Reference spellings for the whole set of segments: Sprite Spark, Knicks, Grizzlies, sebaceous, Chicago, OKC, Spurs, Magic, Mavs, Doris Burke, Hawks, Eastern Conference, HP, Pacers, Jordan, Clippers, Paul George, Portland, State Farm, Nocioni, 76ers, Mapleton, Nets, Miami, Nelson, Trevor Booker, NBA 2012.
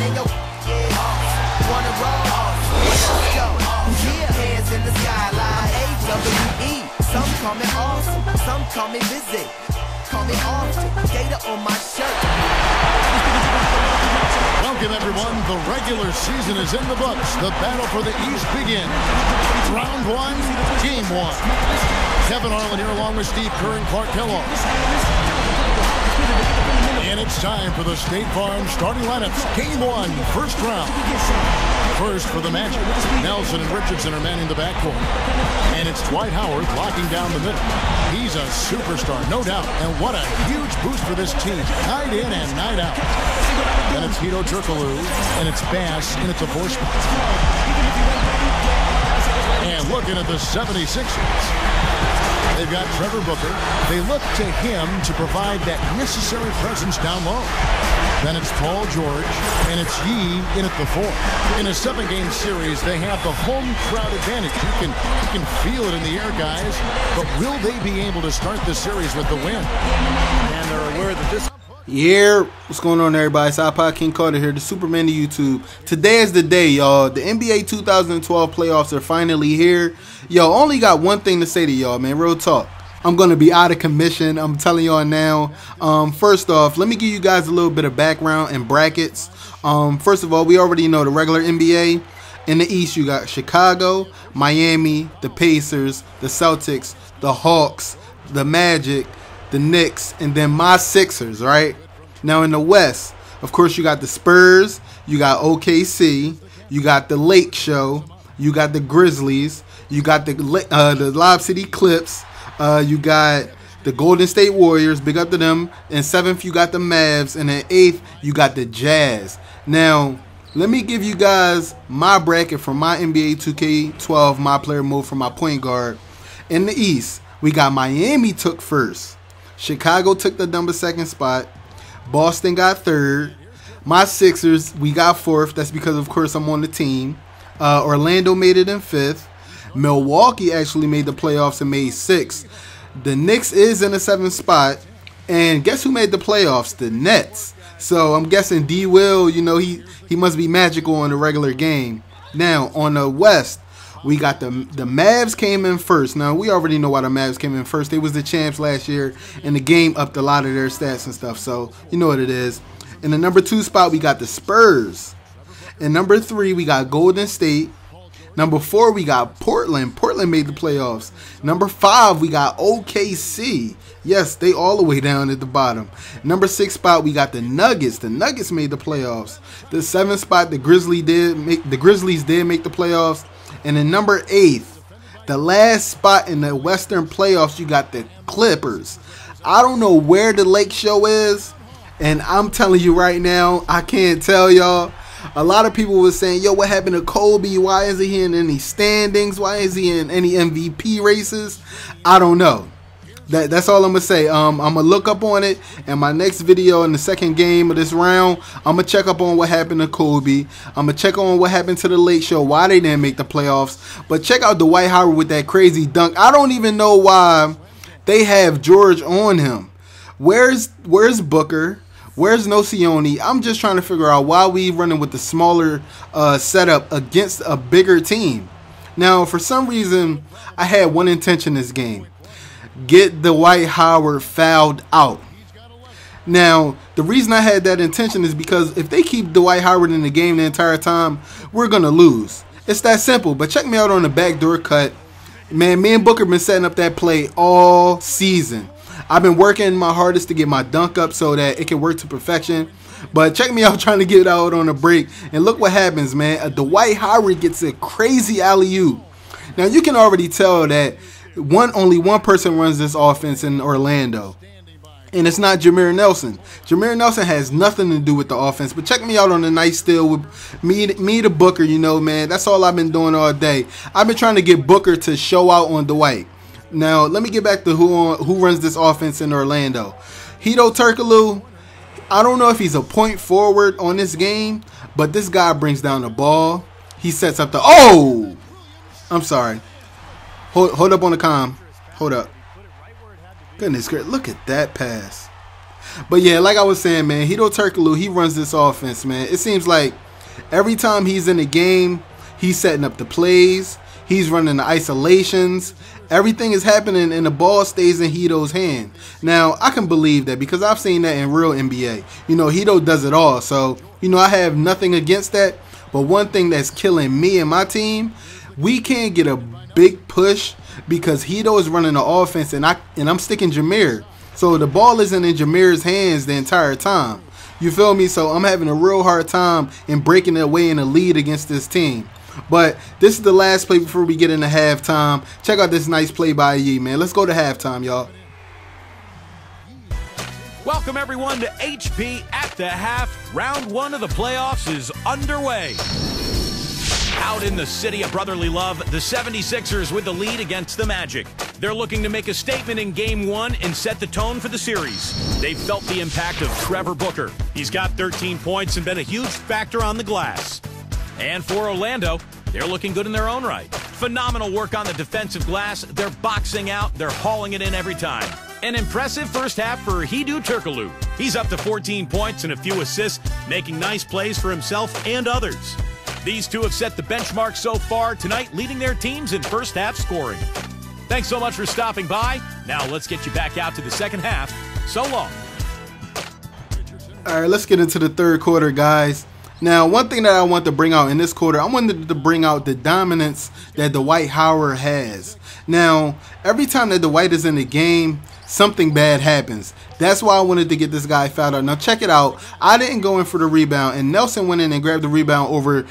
Hands in the skyline, AWE. Some call me awesome, some call me busy. Call me awesome, data on my shirt. Welcome everyone, the regular season is in the books. The battle for the East begins. Round one, game one. Kevin Harlan here along with Steve Kerr and Clark Kellogg. And it's time for the State Farm starting lineups. Game one, first round. First for the Magic. Nelson and Richardson are manning the backcourt. And it's Dwight Howard locking down the middle. He's a superstar, no doubt. And what a huge boost for this team. Night in and night out. And it's Hedo Turkoglu. And it's Bass. And it's a four spot. And looking at the 76ers. They've got Trevor Booker. They look to him to provide that necessary presence down low. Then it's Paul George, and it's Yi in at the four. In a seven-game series, they have the home crowd advantage. You can feel it in the air, guys. But will they be able to start the series with the win? And they're aware that this... Yeah, what's going on, everybody? It's iPod King Carter here, the Superman of YouTube. Today is the day, y'all. The NBA 2012 playoffs are finally here. Yo, only got one thing to say to y'all, man. Real talk. I'm going to be out of commission. I'm telling y'all now. First off, let me give you guys a little bit of background and brackets. First of all, we already know the regular NBA. In the East, you got Chicago, Miami, the Pacers, the Celtics, the Hawks, the Magic, the Knicks, and then my Sixers, right? Now in the West, of course, you got the Spurs, you got OKC, you got the Lake Show, you got the Grizzlies, you got the Lob City Clips, you got the Golden State Warriors, big up to them. In 7th, you got the Mavs, and in 8th, you got the Jazz. Now, let me give you guys my bracket from my NBA 2K12, my player mode for my point guard. In the East, we got Miami took first. Chicago took the number 2nd spot. Boston got 3rd. My Sixers, we got 4th. That's because, of course, I'm on the team. Orlando made it in 5th. Milwaukee actually made the playoffs and made 6th. The Knicks is in the 7th spot. And guess who made the playoffs? The Nets. So I'm guessing D. Will, you know, he must be magical in the regular game. Now, on the West, we got the Mavs came in first. Now, we already know why the Mavs came in first. They was the champs last year, and the game upped a lot of their stats and stuff. So, you know what it is. In the number 2 spot, we got the Spurs. In number 3, we got Golden State. Number 4, we got Portland. Portland made the playoffs. Number 5, we got OKC. Yes, they all the way down at the bottom. Number 6 spot, we got the Nuggets. The Nuggets made the playoffs. The 7th spot, the Grizzlies did make the playoffs. And in number 8, the last spot in the Western playoffs, you got the Clippers. I don't know where the Lake Show is, and I'm telling you right now, I can't tell y'all. A lot of people were saying, yo, what happened to Kobe? Why isn't he in any standings? Why is he in any MVP races? I don't know. That's all I'm going to say. I'm going to look up on it in my next video in the 2nd game of this round. I'm going to check up on what happened to Kobe. I'm going to check on what happened to the Late Show, why they didn't make the playoffs. But check out Dwight Howard with that crazy dunk. I don't even know why they have George on him. Where's Booker? Where's Nocioni? I'm just trying to figure out why we running with the smaller setup against a bigger team. Now, for some reason, I had one intention this game. Get Dwight Howard fouled out. Now, the reason I had that intention is because if they keep Dwight Howard in the game the entire time, we're going to lose. It's that simple. But check me out on the backdoor cut. Man, me and Booker been setting up that play all season. I've been working my hardest to get my dunk up so that it can work to perfection. But check me out trying to get it out on a break. And look what happens, man. Dwight Howard gets a crazy alley-oop. Now, you can already tell that only one person runs this offense in Orlando, and it's not Jameer Nelson. Jameer Nelson has nothing to do with the offense. But check me out on the night still with me to Booker, you know, man. That's all I've been doing all day. I've been trying to get Booker to show out on Dwight. Now, let me get back to who runs this offense in Orlando. Hedo Turkoglu, I don't know if he's a point forward on this game, but this guy brings down the ball. He sets up the... Oh! I'm sorry. Hold up on the comm. Hold up. Goodness gracious. Look at that pass. But yeah, like I was saying, man, Hedo Turkoglu, he runs this offense, man. It seems like every time he's in the game, he's setting up the plays. He's running the isolations. Everything is happening and the ball stays in Hedo's hand. Now, I can believe that because I've seen that in real NBA. You know, Hedo does it all. So, you know, I have nothing against that. But one thing that's killing me and my team, we can't get a big push because Hedo is running the offense and I'm sticking Jameer. So the ball isn't in Jameer's hands the entire time. You feel me? So I'm having a real hard time in breaking it away in a lead against this team. But this is the last play before we get into halftime. Check out this nice play by Yi, man. Let's go to halftime, y'all. Welcome, everyone, to HP at the half. Round one of the playoffs is underway. Out in the city of brotherly love, the 76ers with the lead against the Magic. They're looking to make a statement in game one and set the tone for the series. They've felt the impact of Trevor Booker. He's got 13 points and been a huge factor on the glass. And for Orlando, they're looking good in their own right. Phenomenal work on the defensive glass. They're boxing out. They're hauling it in every time. An impressive first half for Hedo Turkoglu. He's up to 14 points and a few assists, making nice plays for himself and others. These two have set the benchmark so far tonight, leading their teams in first half scoring. Thanks so much for stopping by. Now let's get you back out to the second half. So long. All right, let's get into the third quarter, guys. Now, one thing that I want to bring out in this quarter, I wanted to bring out the dominance that Dwight Howard has. Now, every time that Dwight is in the game, something bad happens. That's why I wanted to get this guy fouled out. Now, check it out. I didn't go in for the rebound, and Nelson went in and grabbed the rebound over 2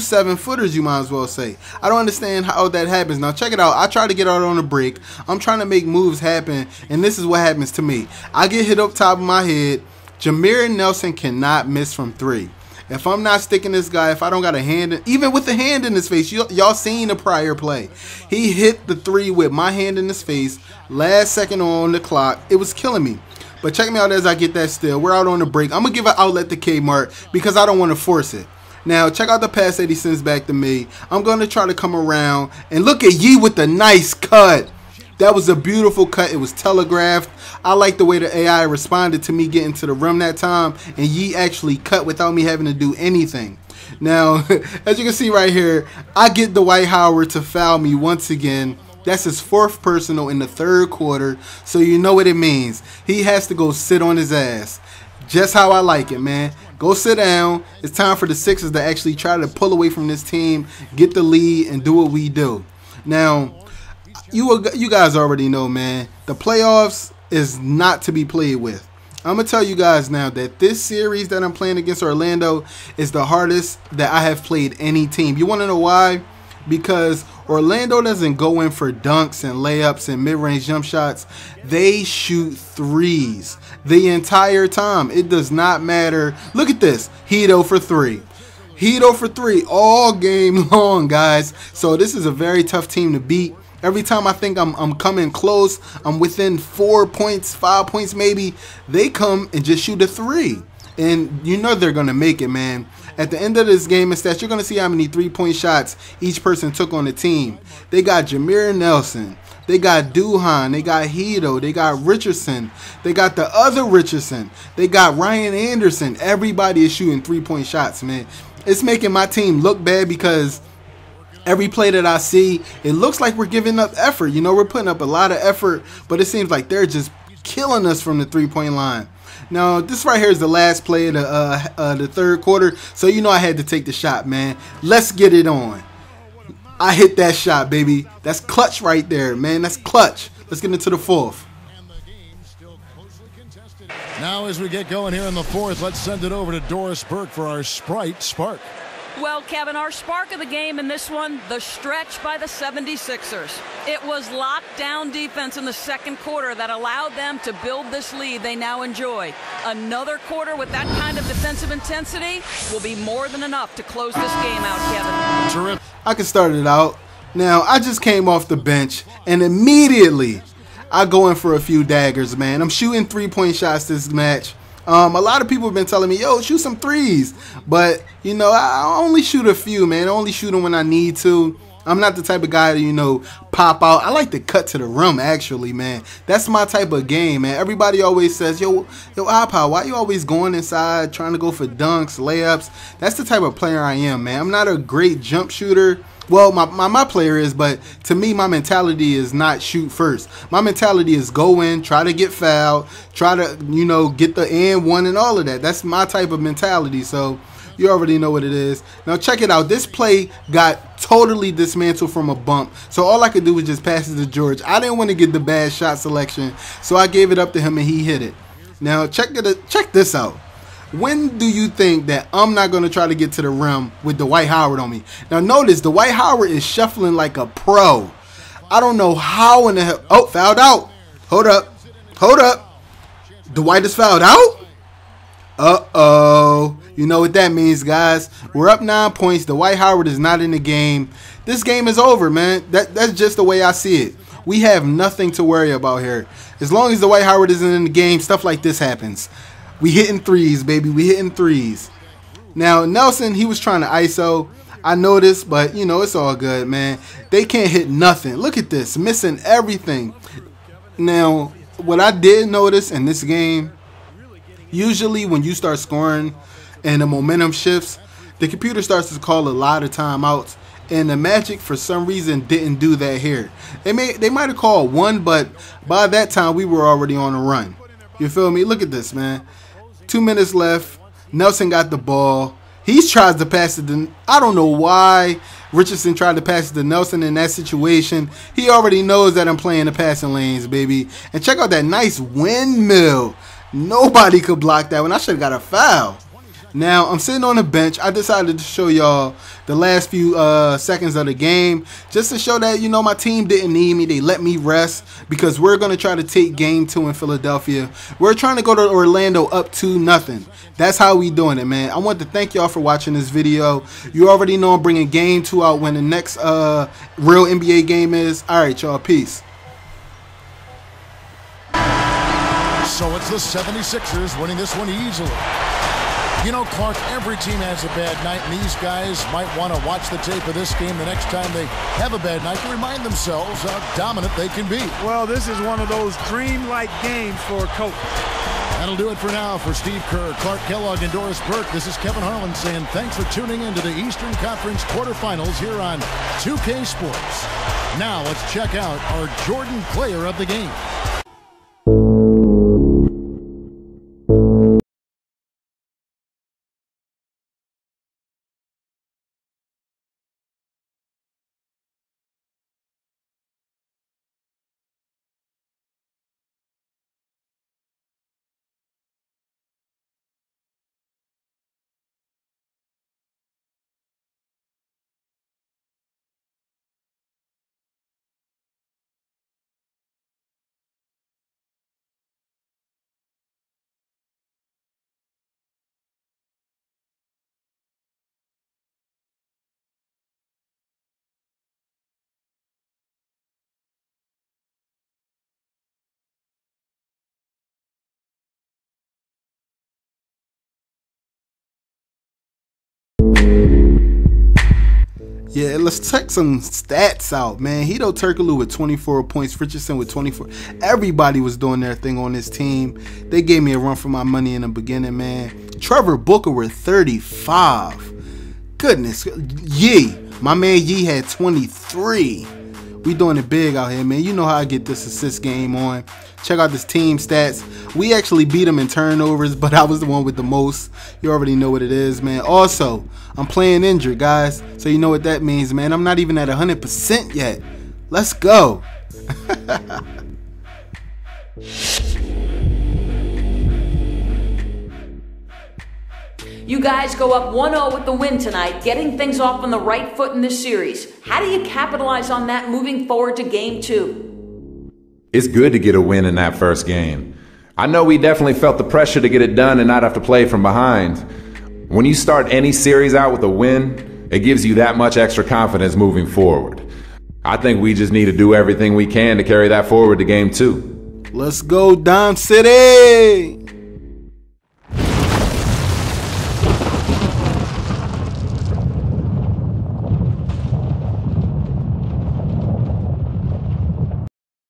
7-footers, you might as well say. I don't understand how that happens. Now, check it out. I try to get out on the break. I'm trying to make moves happen, and this is what happens to me. I get hit up top of my head. Jameer and Nelson cannot miss from three. If I'm not sticking this guy, if I don't got a hand, even with the hand in his face, y'all seen the prior play. He hit the three with my hand in his face, last second on the clock. It was killing me. But check me out as I get that steal. We're out on the break. I'm going to give an outlet to Kmart because I don't want to force it. Now, check out the pass that he sends back to me. I'm going to try to come around and look at Yi with the nice cut. That was a beautiful cut. It was telegraphed. I like the way the AI responded to me getting to the rim that time, and Yi actually cut without me having to do anything. Now, as you can see right here, I get Dwight Howard to foul me once again. That's his fourth personal in the third quarter, so you know what it means. He has to go sit on his ass. Just how I like it, man. Go sit down. It's time for the Sixers to actually try to pull away from this team, get the lead, and do what we do. Now, you guys already know, man, the playoffs is not to be played with. I'm going to tell you guys now that this series that I'm playing against Orlando is the hardest that I have played any team. You want to know why? Because Orlando doesn't go in for dunks and layups and mid-range jump shots. They shoot threes the entire time. It does not matter. Look at this. Hedo for three. Hedo for three all game long, guys. So this is a very tough team to beat. Every time I think I'm coming close, I'm within 4 points, 5 points maybe, they come and just shoot a three. And you know they're going to make it, man. At the end of this game and stats, you're going to see how many three-point shots each person took on the team. They got Jameer Nelson. They got Duhan. They got Hedo. They got Richardson. They got the other Richardson. They got Ryan Anderson. Everybody is shooting three-point shots, man. It's making my team look bad because every play that I see, it looks like we're giving up effort. You know, we're putting up a lot of effort, but it seems like they're just killing us from the three-point line. Now, this right here is the last play of the third quarter, so you know I had to take the shot, man. Let's get it on. I hit that shot, baby. That's clutch right there, man. That's clutch. Let's get into the fourth. Now, as we get going here in the fourth, let's send it over to Doris Burke for our Sprite Spark. Well, Kevin, our spark of the game in this one, the stretch by the 76ers. It was lockdown defense in the second quarter that allowed them to build this lead they now enjoy. Another quarter with that kind of defensive intensity will be more than enough to close this game out, Kevin. I can start it out. Now, I just came off the bench, and immediately I go in for a few daggers, man. I'm shooting three-point shots this match. A lot of people have been telling me, yo, shoot some threes. But, you know, I only shoot a few, man. I only shoot them when I need to. I'm not the type of guy to, you know, pop out. I like to cut to the rim, actually, man. That's my type of game, man. Everybody always says, yo, iPod, why you always going inside, trying to go for dunks, layups? That's the type of player I am, man. I'm not a great jump shooter. Well, my player is, but to me, my mentality is not shoot first. My mentality is go in, try to get fouled, try to, you know, get the and one and all of that. That's my type of mentality, so you already know what it is. Now, check it out. This play got totally dismantled from a bump, so all I could do was just pass it to George. I didn't want to get the bad shot selection, so I gave it up to him, and he hit it. Now, check this out. When do you think that I'm not going to try to get to the rim with Dwight Howard on me? Now, notice Dwight Howard is shuffling like a pro. I don't know how in the hell. Oh, fouled out. Hold up. Hold up. Dwight is fouled out? Uh-oh. You know what that means, guys. We're up 9 points. Dwight Howard is not in the game. This game is over, man. That's just the way I see it. We have nothing to worry about here. As long as Dwight Howard isn't in the game, stuff like this happens. We hitting threes, baby. We hitting threes. Now, Nelson, he was trying to ISO. I noticed, but, you know, it's all good, man. They can't hit nothing. Look at this. Missing everything. Now, what I did notice in this game, usually when you start scoring and the momentum shifts, the computer starts to call a lot of timeouts. And the Magic, for some reason, didn't do that here. They might have called one, but by that time, we were already on a run. You feel me? Look at this, man. 2 minutes left. Nelson got the ball. He tries to pass it to, I don't know why Richardson tried to pass it to Nelson in that situation. He already knows that I'm playing the passing lanes, baby. And check out that nice windmill. Nobody could block that one. I should have got a foul. Now, I'm sitting on the bench. I decided to show y'all the last few seconds of the game just to show that, you know, my team didn't need me. They let me rest because we're going to try to take game 2 in Philadelphia. We're trying to go to Orlando up 2-0. That's how we doing it, man. I want to thank y'all for watching this video. You already know I'm bringing game 2 out when the next real NBA game is. All right, y'all. Peace. So it's the 76ers winning this one easily. You know, Clark, every team has a bad night, and these guys might want to watch the tape of this game the next time they have a bad night to remind themselves how dominant they can be. Well, this is one of those dream-like games for a coach. That'll do it for now for Steve Kerr, Clark Kellogg, and Doris Burke. This is Kevin Harlan saying thanks for tuning into the Eastern Conference quarterfinals here on 2K Sports. Now let's check out our Jordan Player of the Game. Yeah, let's check some stats out, man. Hedo Turkoglu with 24 points. Richardson with 24. Everybody was doing their thing on this team. They gave me a run for my money in the beginning, man. Trevor Booker with 35. Goodness. Yi. My man Yi had 23. We doing it big out here, man. You know how I get this assist game on. Check out this team stats. We actually beat them in turnovers, but I was the one with the most. You already know what it is, man. Also, I'm playing injured, guys, so you know what that means, man. I'm not even at 100% yet. Let's go. You guys go up 1-0 with the win tonight, getting things off on the right foot in this series. How do you capitalize on that moving forward to game 2? It's good to get a win in that first game. I know we definitely felt the pressure to get it done and not have to play from behind. When you start any series out with a win, it gives you that much extra confidence moving forward. I think we just need to do everything we can to carry that forward to game 2. Let's go, Dom City!